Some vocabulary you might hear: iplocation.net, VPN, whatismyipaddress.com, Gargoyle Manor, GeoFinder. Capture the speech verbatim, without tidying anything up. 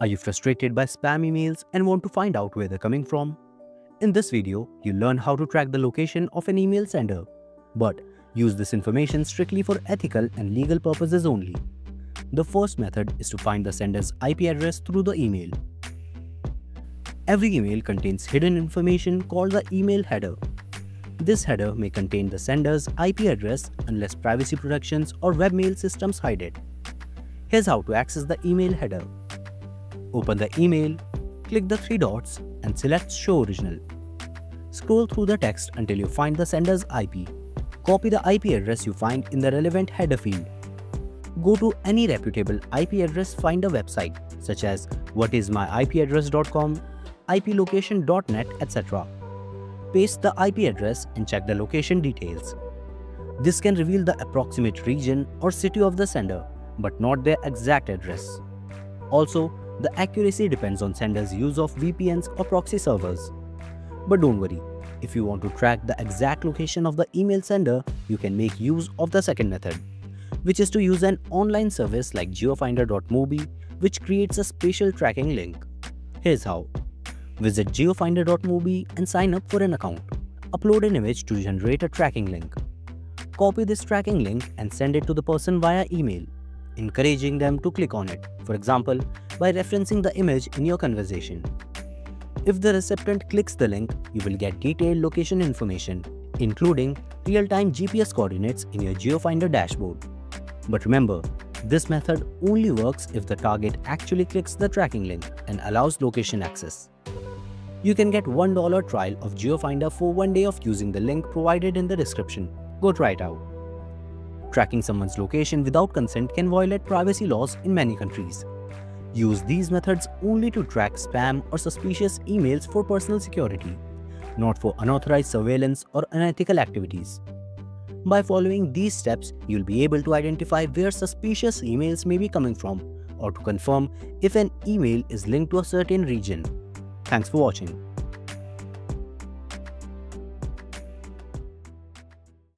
Are you frustrated by spam emails and want to find out where they're coming from? In this video, you'll learn how to track the location of an email sender, but use this information strictly for ethical and legal purposes only. The first method is to find the sender's I P address through the email. Every email contains hidden information called the email header. This header may contain the sender's I P address unless privacy protections or webmail systems hide it. Here's how to access the email header. Open the email, click the three dots and select Show Original. Scroll through the text until you find the sender's I P. Copy the I P address you find in the relevant header field. Go to any reputable I P address finder website such as what is my I P address dot com, i p location dot net, et cetera. Paste the I P address and check the location details. This can reveal the approximate region or city of the sender, but not their exact address. Also, the accuracy depends on sender's use of V P Ns or proxy servers. But don't worry, if you want to track the exact location of the email sender, you can make use of the second method, which is to use an online service like geofinder dot mobi, which creates a special tracking link. Here's how. Visit geofinder dot mobi and sign up for an account. Upload an image to generate a tracking link. Copy this tracking link and send it to the person via email, encouraging them to click on it, for example, by referencing the image in your conversation. If the recipient clicks the link, you will get detailed location information, including real-time G P S coordinates in your GeoFinder dashboard. But remember, this method only works if the target actually clicks the tracking link and allows location access. You can get one dollar trial of GeoFinder for one day of using the link provided in the description. Go try it out. Tracking someone's location without consent can violate privacy laws in many countries. Use these methods only to track spam or suspicious emails for personal security, not for unauthorized surveillance or unethical activities. By following these steps, you'll be able to identify where suspicious emails may be coming from or to confirm if an email is linked to a certain region. Thanks for watching.